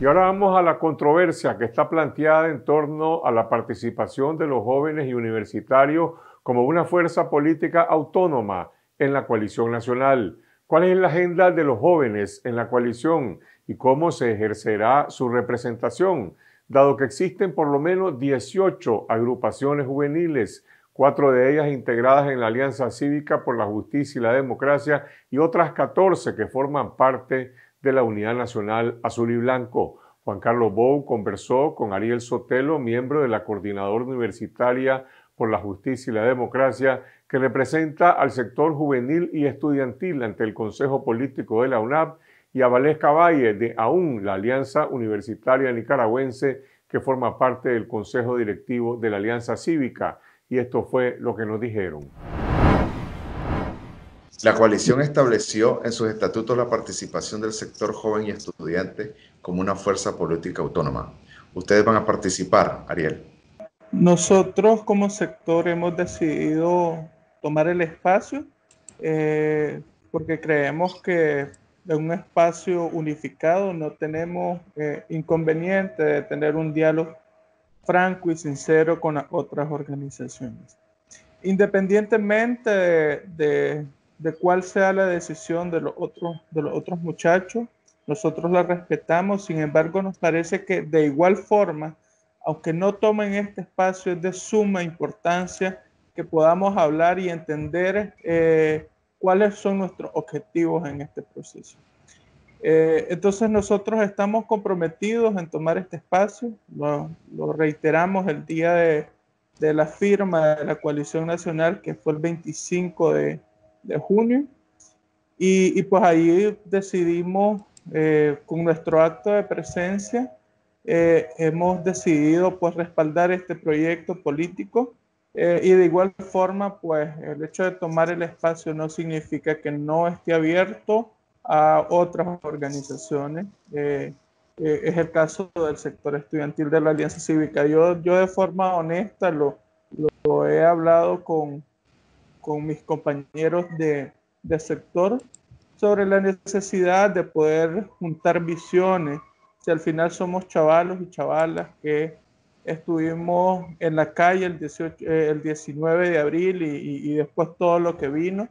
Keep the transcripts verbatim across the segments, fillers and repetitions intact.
Y ahora vamos a la controversia que está planteada en torno a la participación de los jóvenes y universitarios como una fuerza política autónoma en la coalición nacional. ¿Cuál es la agenda de los jóvenes en la coalición y cómo se ejercerá su representación? Dado que existen por lo menos dieciocho agrupaciones juveniles, cuatro de ellas integradas en la Alianza Cívica por la Justicia y la Democracia y otras catorce que forman parte de la Unidad Nacional Azul y Blanco. Juan Carlos Bou conversó con Ariel Sotelo, miembro de la Coordinadora Universitaria por la Justicia y la Democracia, que representa al sector juvenil y estudiantil ante el Consejo Político de la U N A P, y a Valeska Valle, de A U N, la Alianza Universitaria Nicaragüense, que forma parte del Consejo Directivo de la Alianza Cívica. Y esto fue lo que nos dijeron. La coalición estableció en sus estatutos la participación del sector joven y estudiante como una fuerza política autónoma. ¿Ustedes van a participar, Ariel? Nosotros como sector hemos decidido tomar el espacio eh, porque creemos que en un espacio unificado no tenemos eh, inconveniente de tener un diálogo franco y sincero con las otras organizaciones. Independientemente de, de de cuál sea la decisión de los otros, de los otros muchachos, nosotros la respetamos. Sin embargo, nos parece que de igual forma, aunque no tomen este espacio, es de suma importancia que podamos hablar y entender eh, cuáles son nuestros objetivos en este proceso. Eh, entonces nosotros estamos comprometidos en tomar este espacio, lo, lo reiteramos el día de, de la firma de la Coalición Nacional, que fue el veinticinco de junio, y, y pues ahí decidimos eh, con nuestro acto de presencia eh, hemos decidido pues respaldar este proyecto político eh, y de igual forma pues el hecho de tomar el espacio no significa que no esté abierto a otras organizaciones. Eh, eh, es el caso del sector estudiantil de la Alianza Cívica. Yo, yo de forma honesta lo, lo, lo he hablado con con mis compañeros de, de sector sobre la necesidad de poder juntar visiones. Si al final somos chavalos y chavalas que estuvimos en la calle el, dieciocho, eh, el diecinueve de abril y, y después todo lo que vino,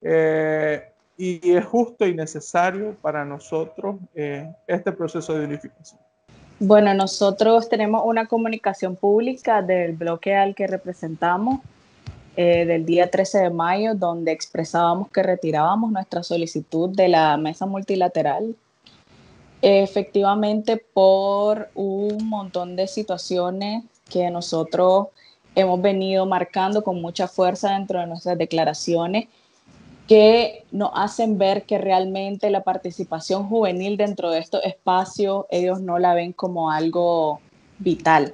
eh, y es justo y necesario para nosotros eh, este proceso de unificación. Bueno, nosotros tenemos una comunicación pública del bloque al que representamos, Eh, del día trece de mayo, donde expresábamos que retirábamos nuestra solicitud de la mesa multilateral, eh, efectivamente por un montón de situaciones que nosotros hemos venido marcando con mucha fuerza dentro de nuestras declaraciones, que nos hacen ver que realmente la participación juvenil dentro de estos espacios, ellos no la ven como algo vital.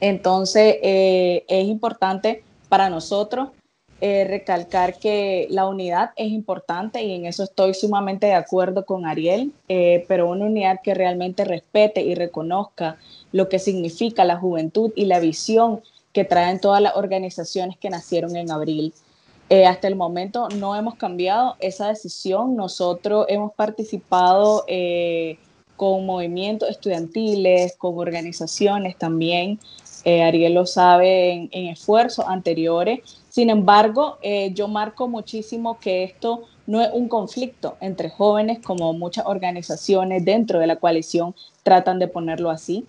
Entonces eh, es importante para nosotros eh, recalcar que la unidad es importante, y en eso estoy sumamente de acuerdo con Ariel, eh, pero una unidad que realmente respete y reconozca lo que significa la juventud y la visión que traen todas las organizaciones que nacieron en abril. Eh, hasta el momento no hemos cambiado esa decisión. Nosotros hemos participado eh, con movimientos estudiantiles, con organizaciones también, Eh, Ariel lo sabe, en, en esfuerzos anteriores. Sin embargo, eh, yo marco muchísimo que esto no es un conflicto entre jóvenes, como muchas organizaciones dentro de la coalición tratan de ponerlo así.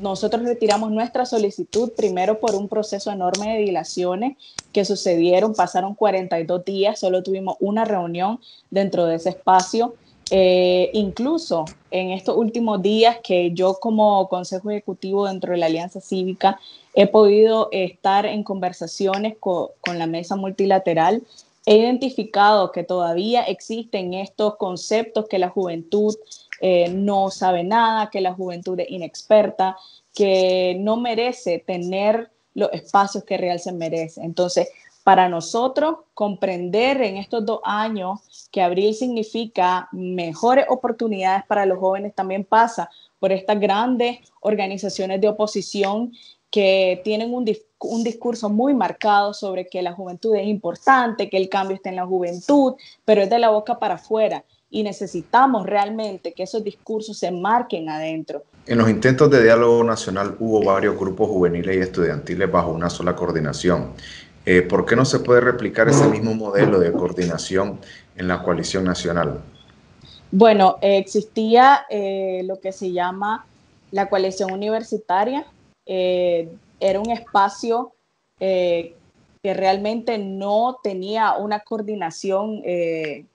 Nosotros retiramos nuestra solicitud primero por un proceso enorme de dilaciones que sucedieron, pasaron cuarenta y dos días, solo tuvimos una reunión dentro de ese espacio. Eh, incluso en estos últimos días que yo como Consejo Ejecutivo dentro de la Alianza Cívica he podido estar en conversaciones co- con la mesa multilateral, he identificado que todavía existen estos conceptos que la juventud eh, no sabe nada, que la juventud es inexperta, que no merece tener los espacios que realmente merece. Entonces, para nosotros, comprender en estos dos años que abril significa mejores oportunidades para los jóvenes también pasa por estas grandes organizaciones de oposición que tienen un, un discurso muy marcado sobre que la juventud es importante, que el cambio está en la juventud, pero es de la boca para afuera. y necesitamos realmente que esos discursos se marquen adentro. En los intentos de diálogo nacional hubo varios grupos juveniles y estudiantiles bajo una sola coordinación. Eh, ¿Por qué no se puede replicar ese mismo modelo de coordinación en la coalición nacional? Bueno, eh, existía eh, lo que se llama la coalición universitaria. Eh, era un espacio eh, que realmente no tenía una coordinación, eh,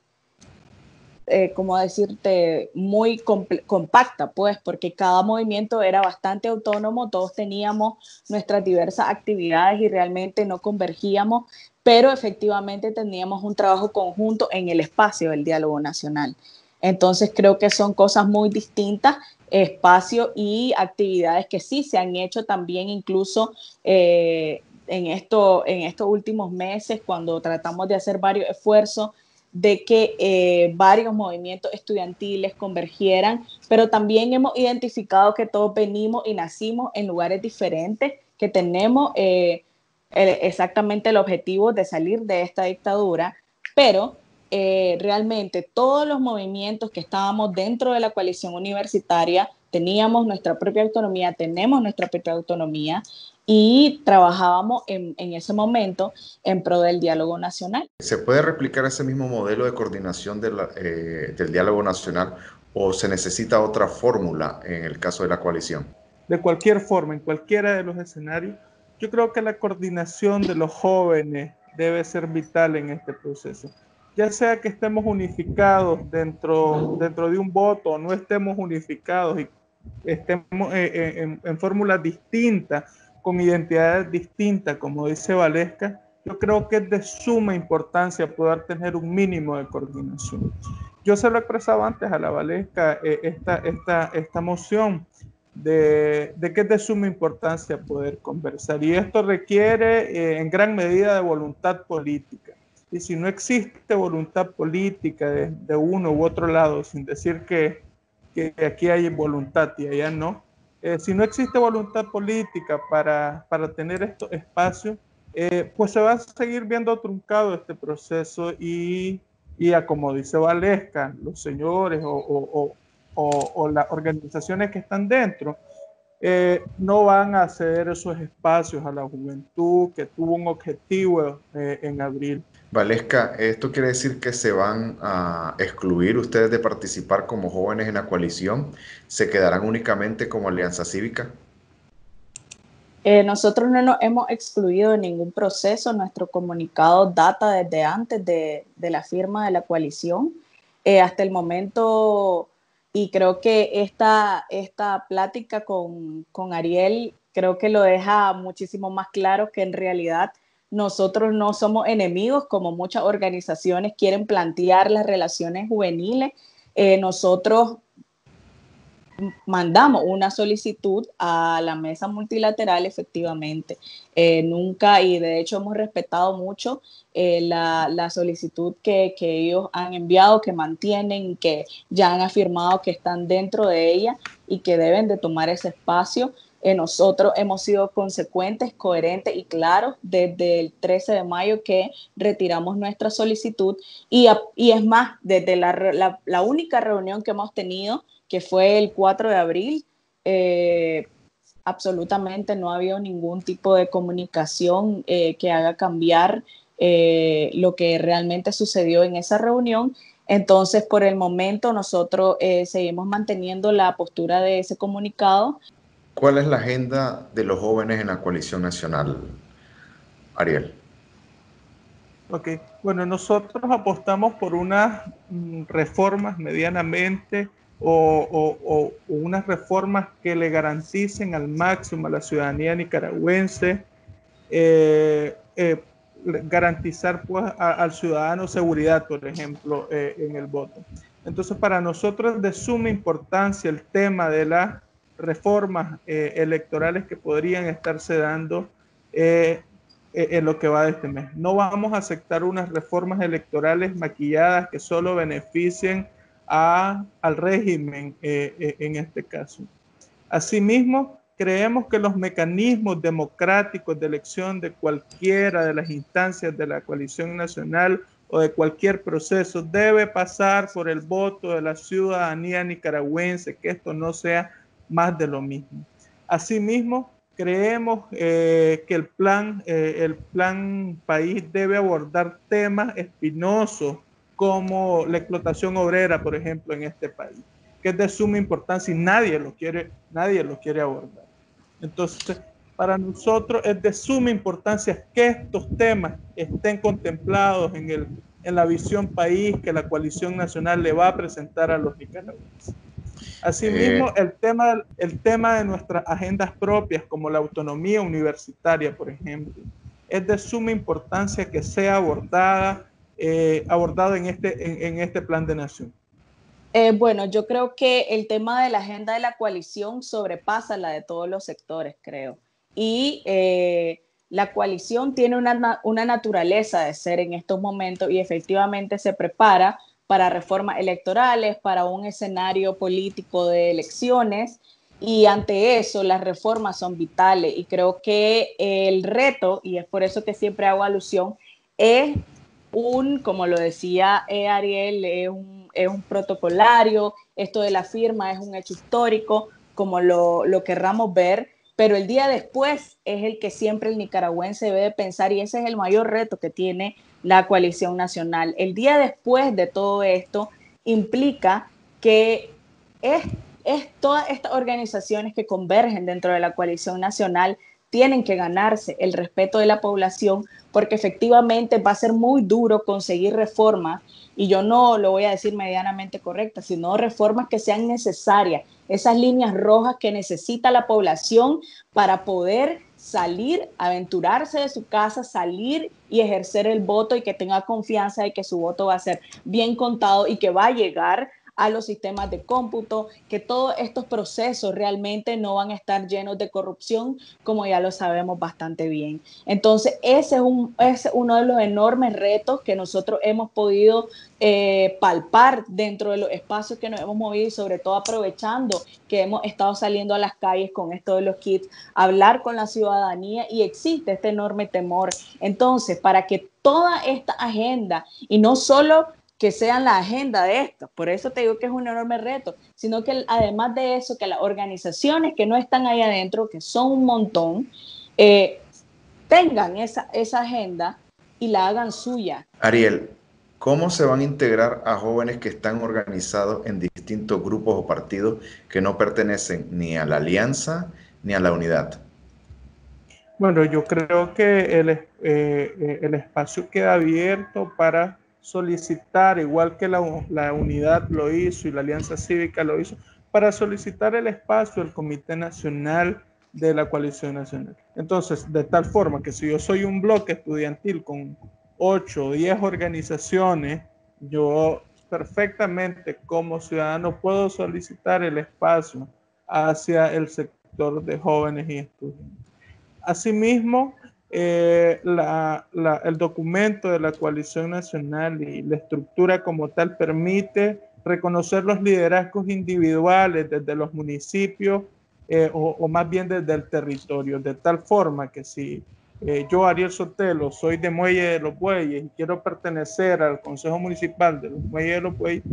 eh, como decirte, muy compacta, pues, porque cada movimiento era bastante autónomo, todos teníamos nuestras diversas actividades y realmente no convergíamos, pero efectivamente teníamos un trabajo conjunto en el espacio del diálogo nacional. Entonces creo que son cosas muy distintas, espacio y actividades que sí se han hecho también incluso eh, en, esto, en estos últimos meses, cuando tratamos de hacer varios esfuerzos de que eh, varios movimientos estudiantiles convergieran, pero también hemos identificado que todos venimos y nacimos en lugares diferentes, que tenemos eh, exactamente el objetivo de salir de esta dictadura, pero Eh, realmente todos los movimientos que estábamos dentro de la coalición universitaria teníamos nuestra propia autonomía, tenemos nuestra propia autonomía y trabajábamos en, en ese momento en pro del diálogo nacional. ¿Se puede replicar ese mismo modelo de coordinación de la, eh, del diálogo nacional o se necesita otra fórmula en el caso de la coalición? De cualquier forma, en cualquiera de los escenarios, yo creo que la coordinación de los jóvenes debe ser vital en este proceso. Ya sea que estemos unificados dentro, dentro de un voto o no estemos unificados y estemos en, en, en fórmulas distintas, con identidades distintas, como dice Valeska, yo creo que es de suma importancia poder tener un mínimo de coordinación. Yo se lo expresaba antes a la Valeska, eh, esta, esta, esta moción de, de que es de suma importancia poder conversar y esto requiere eh, en gran medida de voluntad política. Y si no existe voluntad política de, de uno u otro lado, sin decir que, que aquí hay voluntad y allá no, eh, si no existe voluntad política para, para tener estos espacios, eh, pues se va a seguir viendo truncado este proceso y, y a como dice Valeska, los señores o, o, o, o, o las organizaciones que están dentro, Eh, no van a ceder esos espacios a la juventud que tuvo un objetivo eh, en abril. Valeska, ¿esto quiere decir que se van a excluir ustedes de participar como jóvenes en la coalición? ¿Se quedarán únicamente como Alianza Cívica? Eh, nosotros no nos hemos excluido de ningún proceso. Nuestro comunicado data desde antes de, de la firma de la coalición. Eh, hasta el momento... Y creo que esta, esta plática con, con Ariel creo que lo deja muchísimo más claro que en realidad nosotros no somos enemigos, como muchas organizaciones quieren plantear las relaciones juveniles. Eh, nosotros mandamos una solicitud a la mesa multilateral efectivamente. Eh, nunca, y de hecho hemos respetado mucho Eh, la, la solicitud que, que ellos han enviado, que mantienen, que ya han afirmado que están dentro de ella y que deben de tomar ese espacio. Eh, nosotros hemos sido consecuentes, coherentes y claros desde el trece de mayo que retiramos nuestra solicitud y, a, y es más, desde la, la, la única reunión que hemos tenido, que fue el cuatro de abril, eh, absolutamente no ha habido ningún tipo de comunicación eh, que haga cambiar Eh, lo que realmente sucedió en esa reunión. Entonces, por el momento, nosotros eh, seguimos manteniendo la postura de ese comunicado. ¿Cuál es la agenda de los jóvenes en la coalición nacional, Ariel? Ok, bueno, nosotros apostamos por unas reformas medianamente o, o, o unas reformas que le garanticen al máximo a la ciudadanía nicaragüense eh, eh, garantizar pues a, al ciudadano seguridad, por ejemplo, eh, en el voto. Entonces, para nosotros es de suma importancia el tema de las reformas eh, electorales que podrían estarse dando eh, en lo que va de este mes. No vamos a aceptar unas reformas electorales maquilladas que solo beneficien a, al régimen eh, eh, en este caso. Asimismo, creemos que los mecanismos democráticos de elección de cualquiera de las instancias de la coalición nacional o de cualquier proceso debe pasar por el voto de la ciudadanía nicaragüense, que esto no sea más de lo mismo. Asimismo, creemos eh, que el plan, eh, el plan país debe abordar temas espinosos como la explotación obrera, por ejemplo, en este país, que es de suma importancia y nadie lo quiere, nadie lo quiere abordar. Entonces, para nosotros es de suma importancia que estos temas estén contemplados en, el, en la visión país que la Coalición Nacional le va a presentar a los nicaragüenses. Asimismo, eh. el, tema, el tema de nuestras agendas propias, como la autonomía universitaria, por ejemplo, es de suma importancia que sea abordada, eh, abordado en este, en, en este plan de nación. Eh, bueno, yo creo que el tema de la agenda de la coalición sobrepasa la de todos los sectores, creo. Y eh, la coalición tiene una, una naturaleza de ser en estos momentos y efectivamente se prepara para reformas electorales, para un escenario político de elecciones, y ante eso las reformas son vitales. Y creo que el reto, y es por eso que siempre hago alusión, es un, como lo decía Ariel, es un, es un protocolario, esto de la firma es un hecho histórico, como lo, lo querramos ver, pero el día después es el que siempre el nicaragüense debe de pensar, y ese es el mayor reto que tiene la coalición nacional. El día después de todo esto implica que es, es todas estas organizaciones que convergen dentro de la coalición nacional tienen que ganarse el respeto de la población, porque efectivamente va a ser muy duro conseguir reformas, y yo no lo voy a decir medianamente correcta, sino reformas que sean necesarias, esas líneas rojas que necesita la población para poder salir, aventurarse de su casa, salir y ejercer el voto, y que tenga confianza de que su voto va a ser bien contado y que va a llegar a los sistemas de cómputo, que todos estos procesos realmente no van a estar llenos de corrupción, como ya lo sabemos bastante bien. Entonces, ese es, un, es uno de los enormes retos que nosotros hemos podido eh, palpar dentro de los espacios que nos hemos movido, y sobre todo aprovechando que hemos estado saliendo a las calles con esto de los kits, hablar con la ciudadanía, y existe este enorme temor. Entonces, para que toda esta agenda, y no solo que sean la agenda de esto, por eso te digo que es un enorme reto, sino que además de eso, que las organizaciones que no están ahí adentro, que son un montón, eh, tengan esa, esa agenda y la hagan suya. Ariel, ¿cómo se van a integrar a jóvenes que están organizados en distintos grupos o partidos que no pertenecen ni a la alianza ni a la unidad? Bueno, yo creo que el, eh, el espacio queda abierto para solicitar, igual que la, la unidad lo hizo y la Alianza Cívica lo hizo, para solicitar el espacio del Comité Nacional de la Coalición Nacional. Entonces, de tal forma que si yo soy un bloque estudiantil con ocho o diez organizaciones, yo perfectamente como ciudadano puedo solicitar el espacio hacia el sector de jóvenes y estudiantes. Asimismo, Eh, la, la, el documento de la Coalición Nacional y la estructura como tal permite reconocer los liderazgos individuales desde los municipios eh, o, o más bien desde el territorio, de tal forma que si eh, yo, Ariel Sotelo, soy de Muelle de los Bueyes y quiero pertenecer al Consejo Municipal de los Muelles de los Bueyes,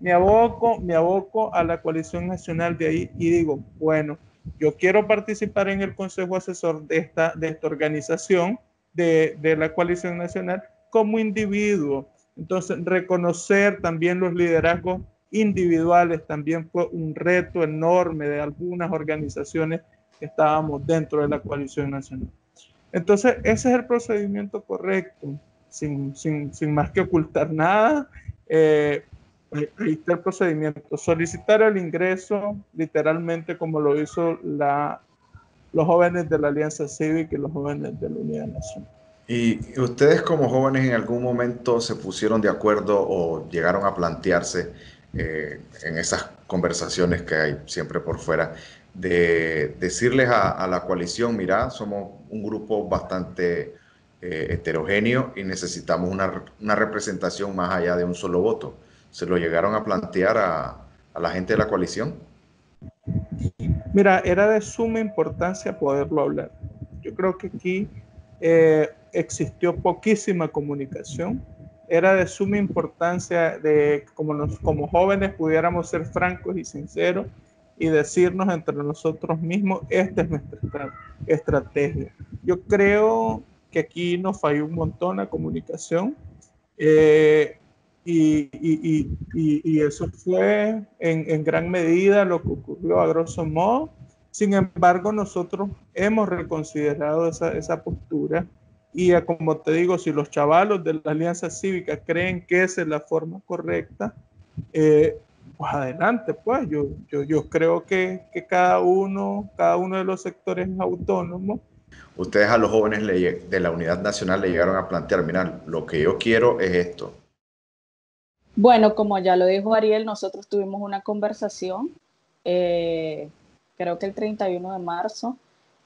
me aboco, me aboco a la Coalición Nacional de ahí y digo, bueno, yo quiero participar en el consejo asesor de esta, de esta organización, de, de la Coalición Nacional, como individuo. Entonces, reconocer también los liderazgos individuales también fue un reto enorme de algunas organizaciones que estábamos dentro de la Coalición Nacional. Entonces, ese es el procedimiento correcto, sin, sin, sin más que ocultar nada. Eh, Ahí está el procedimiento, solicitar el ingreso literalmente como lo hizo la, los jóvenes de la Alianza Cívica y los jóvenes de la Unidad Nacional. ¿Y ustedes como jóvenes en algún momento se pusieron de acuerdo o llegaron a plantearse eh, en esas conversaciones que hay siempre por fuera, de decirles a, a la coalición, mira, somos un grupo bastante eh, heterogéneo y necesitamos una, una representación más allá de un solo voto? ¿Se lo llegaron a plantear a, a la gente de la coalición? Mira, era de suma importancia poderlo hablar. Yo creo que aquí eh, existió poquísima comunicación. era de suma importancia de como, nos, como jóvenes pudiéramos ser francos y sinceros y decirnos entre nosotros mismos, esta es nuestra estrategia. Yo creo que aquí nos falló un montón la comunicación eh, y, y, y, y, y eso fue en, en gran medida lo que ocurrió a grosso modo. Sin embargo, nosotros hemos reconsiderado esa, esa postura. Y como te digo, si los chavalos de la Alianza Cívica creen que esa es la forma correcta, eh, pues adelante, pues. Yo, yo, yo creo que, que cada uno, cada uno de los sectores autónomos. Ustedes a los jóvenes le, de la Unidad Nacional le llegaron a plantear, mirá, lo que yo quiero es esto. Bueno, como ya lo dijo Ariel, nosotros tuvimos una conversación, eh, creo que el treinta y uno de marzo,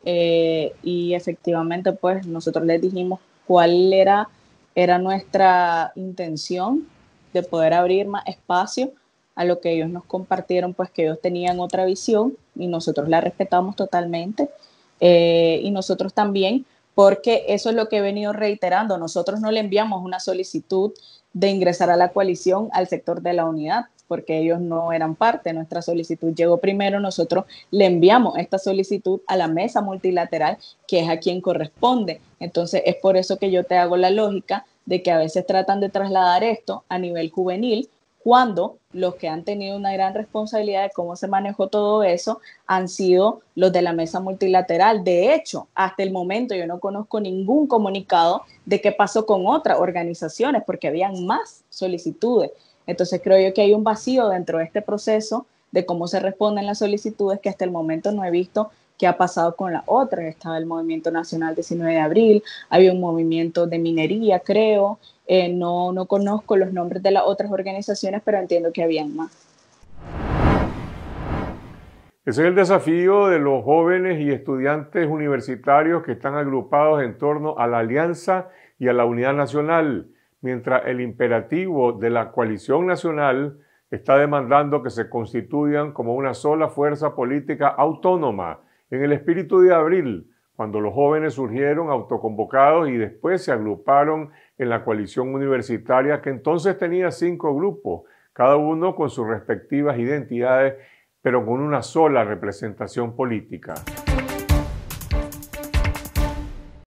Eh, y efectivamente pues nosotros les dijimos cuál era, era nuestra intención de poder abrir más espacio, a lo que ellos nos compartieron pues que ellos tenían otra visión y nosotros la respetamos totalmente, eh, y nosotros también, porque eso es lo que he venido reiterando, nosotros no le enviamos una solicitud de ingresar a la coalición al sector de la unidad, porque ellos no eran parte, nuestra solicitud llegó primero, nosotros le enviamos esta solicitud a la mesa multilateral, que es a quien corresponde. Entonces es por eso que yo te hago la lógica de que a veces tratan de trasladar esto a nivel juvenil, cuando los que han tenido una gran responsabilidad de cómo se manejó todo eso han sido los de la mesa multilateral. De hecho, hasta el momento yo no conozco ningún comunicado de qué pasó con otras organizaciones, porque habían más solicitudes. Entonces creo yo que hay un vacío dentro de este proceso de cómo se responden las solicitudes, que hasta el momento no he visto qué ha pasado con las otras. Estaba el Movimiento Nacional diecinueve de abril, había un movimiento de minería, creo. Eh, no, no conozco los nombres de las otras organizaciones, pero entiendo que habían más. Ese es el desafío de los jóvenes y estudiantes universitarios que están agrupados en torno a la Alianza y a la Unidad Nacional, mientras el imperativo de la Coalición Nacional está demandando que se constituyan como una sola fuerza política autónoma en el espíritu de abril, cuando los jóvenes surgieron autoconvocados y después se agruparon en la coalición universitaria, que entonces tenía cinco grupos, cada uno con sus respectivas identidades, pero con una sola representación política.